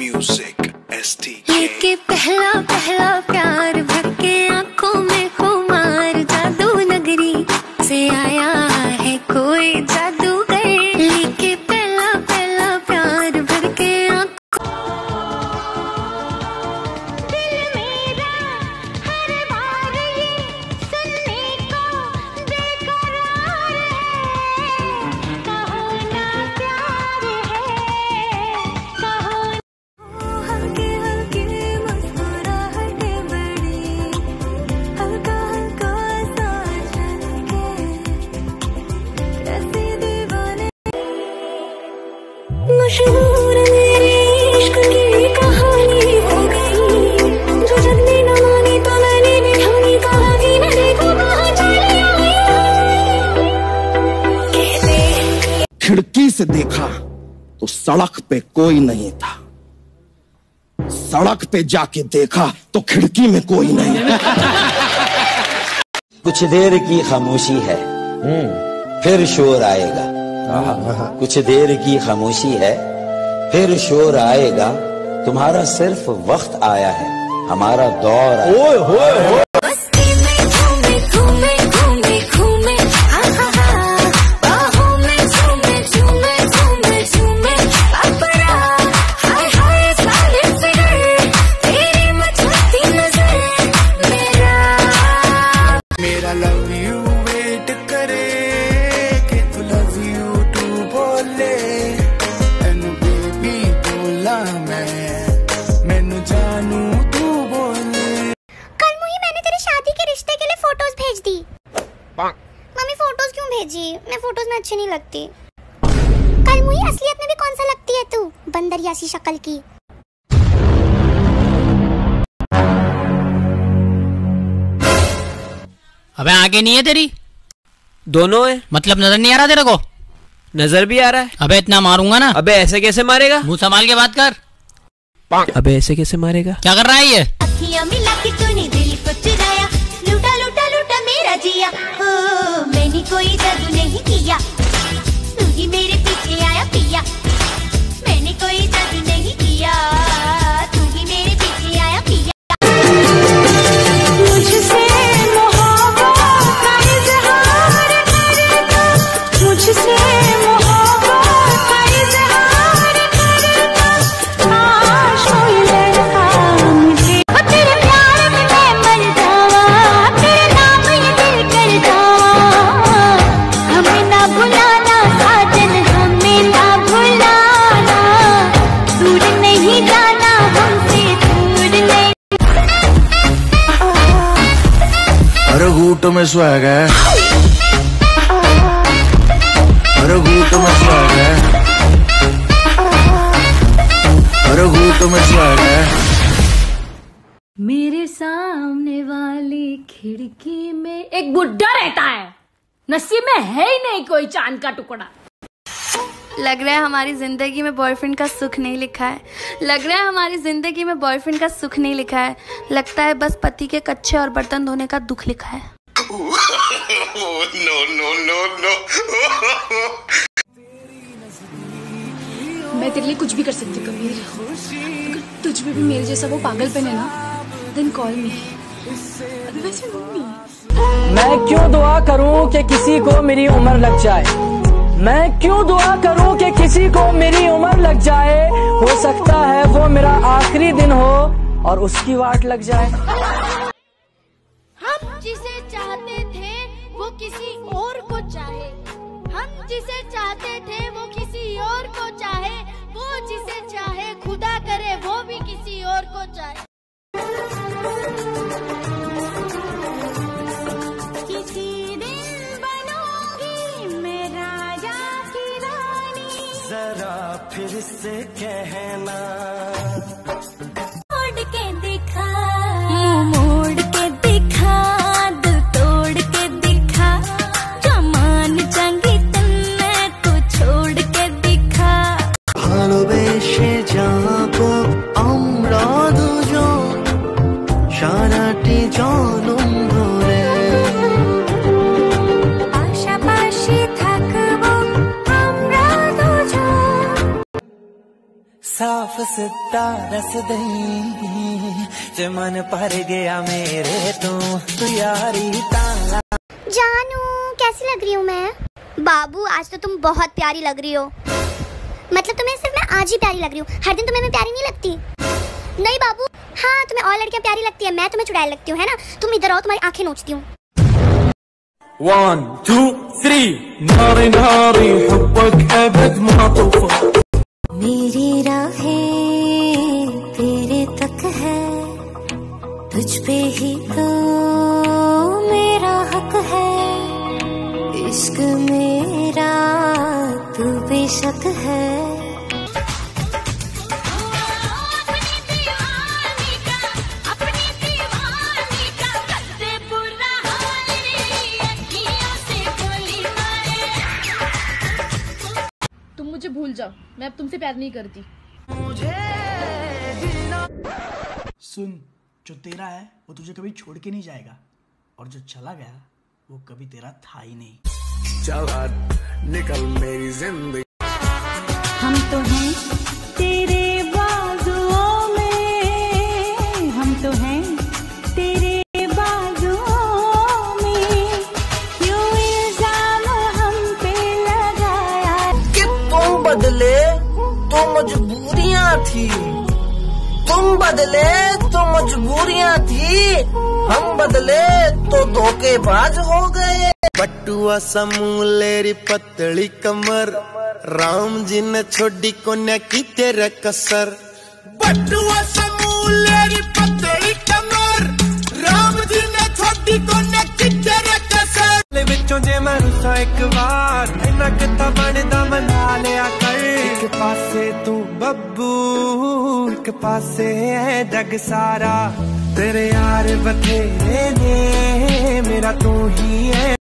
Music STK। लेके पहला पहला प्यार भर के आंखों में खुमार, जादू नगरी से आया है कोई जादूगर। लेके पहला पहला प्यार भर के आंखों दिल मेरा हर बार ये सुनने को बेकरार है। कहो ना प्यार है, कहो हल्के हल्के मुस्कुराहट बड़ी, हल्का हल्का सा चल के ऐसे दीवाने मशहूर मेरे इश्क की कहानी हो गई। जो जग ने न मानी तो मैंने बिठानी, कहा कि न देखो कहाँ चली आई। खिड़की से देखा तो सड़क पे कोई नहीं था, सड़क पे जाके देखा तो खिड़की में कोई नहीं। कुछ देर की खामोशी है, फिर शोर आएगा। कुछ देर की खामोशी है, फिर शोर आएगा। तुम्हारा सिर्फ वक्त आया है, हमारा दौर आया है। मस्ती में घूमे घूमे घूमे घूमे आहा, बाहों में झूमे झूमे झूमे झूमे अपना। हाय हाय साले फिगर, तेरी मचलती नजर मेरा। मेरा लव यू वेट करे कि तू लव यू टू बोले। तनु बेबी बोला मैं, मैनू जानू तू बोले। कल मुही मैंने तेरी शादी के रिश्ते के लिए फोटोज भेज दी। मम्मी फोटोज क्यों भेजी? मैं फोटोज में अच्छी नहीं लगती। कल मुही असलियत में भी कौन सा लगती है तू, बंदरिया सी शक्ल की। अबे आगे नहीं है तेरी, दोनों है। मतलब नजर नहीं आ रहा तेरे को? नजर भी आ रहा है। अबे इतना मारूंगा ना। अबे ऐसे कैसे मारेगा? मुंह संभाल के बात कर। अबे ऐसे कैसे मारेगा? क्या कर रहा है ये? अखियां मिला के तूने दिल को चुराया, लूटा लूटा लूटा मेरा जिया। ओ, मैंने कोई जादू नहीं किया, तू ही मेरे पीछे आया पिया। मैंने कोई जादू नहीं किया, तू ही मेरे पीछे आया पिया। मुझसे मोहब्बत का इज़हार करेगा, मुझसे मोहब्बत का इज़हार करेगा। काश कोई लड़का मुझे ओ तेरे प्यार में मैं मर जावा, तेरे नाम ये दिल कर जावा। हमें ना भुलाना साजन, हमें ना भुलाना। दूर नहीं जाना हमसे, दूर नहीं। अरे घूटों में स्वैग है, अरे घूटों में स्वैग है, अरे घूटों में स्वैग है। मेरे सामने वाली खिड़की में एक बुड्ढा रहता है, नसीब में है ही नहीं कोई चांद का टुकड़ा। लग रहा है हमारी जिंदगी में बॉयफ्रेंड का सुख नहीं लिखा है। लग रहा है हमारी जिंदगी में बॉयफ्रेंड का सुख नहीं लिखा है। लगता है बस पति के कच्चे और बर्तन धोने का दुख लिखा है। मैं तेरे लिए कुछ भी कर सकती कबीर, अगर तुझ में भी मेरे जैसा वो पागलपन है ना, then call me, otherwise you know me. मैं क्यों दुआ करूं कि किसी को मेरी उम्र लग जाए, मैं क्यों दुआ करूं कि किसी को मेरी उम्र लग जाए। हो सकता है वो मेरा आखिरी दिन हो और उसकी वाट लग जाए। हम जिसे चाहते थे वो किसी और को चाहे, हम जिसे चाहते थे वो किसी और को चाहे, वो जिसे चाहे खुदा करे वो भी किसी और को चाहे। किसी दिन बनूंगी मैं राजा की रानी, जरा फिर से कहना। मोड़ के दिखा, मुंह मोड़ के दिखा, दिल तोड़ के दिखा, जमान जाएंगी तुमने तो छोड़ के दिखा। ভালোবেসে যাবো আমরা দুজন সারাটি জনম ধরে, পাশাপাশি থাকবো আমরা দুজন। साफ सितारा सदई जे मन भर गया मेरे तू यारी ताला। जानू कैसी लग रही हूँ मैं? बाबू आज तो तुम बहुत प्यारी लग रही हो। मतलब तुम्हें सिर्फ मैं आज ही प्यारी लग रही हूँ, हर दिन तुम्हें मैं प्यारी नहीं लगती। नहीं बाबू, हाँ तुम्हें और लड़कियाँ प्यारी लगती है, मैं तुम्हें चुड़ैल लगती हूँ, है ना? तुम इधर आओ, तुम्हारी आंखें नोचती हूँ। 1 2 3 नारी नारी हुब्बक अबद मातूफा। मेरी राहें तेरे तक है, तुझ पे ही तो मेरा हक है, इश्क मेरा तू बेशक है। मुझे भूल जाओ, मैं अब तुमसे प्यार नहीं करती। सुन, जो तेरा है वो तुझे कभी छोड़ के नहीं जाएगा, और जो चला गया वो कभी तेरा था ही नहीं। चला निकल मेरी जिंदगी। हम तो हैं तेरे बाजुओं में, हम तो हैं तेरे बाजुओं में, क्यों इल्जाम हम पे लगाया कि तुम बदले तो मजबूरियां थी, तुम बदले तो मजबूरियां थी, हम बदले तो धोखेबाज हो गए। पटुआ समूलेरी पतली कमर, राम जी ने छोड़ी कोन्या की तेरा कसर। बटुआ समूलेरी पतली कमर, राम जी ने छोड़ी कोन्या की तेरा कसर। ले विचों जे मैं रुसा एक बार, इना किता बनदा मना लिया कर। एक पासे तू बब्बू, एक पासे है जग सारा, तेरे यार बतेरे ने मेरा तू ही है।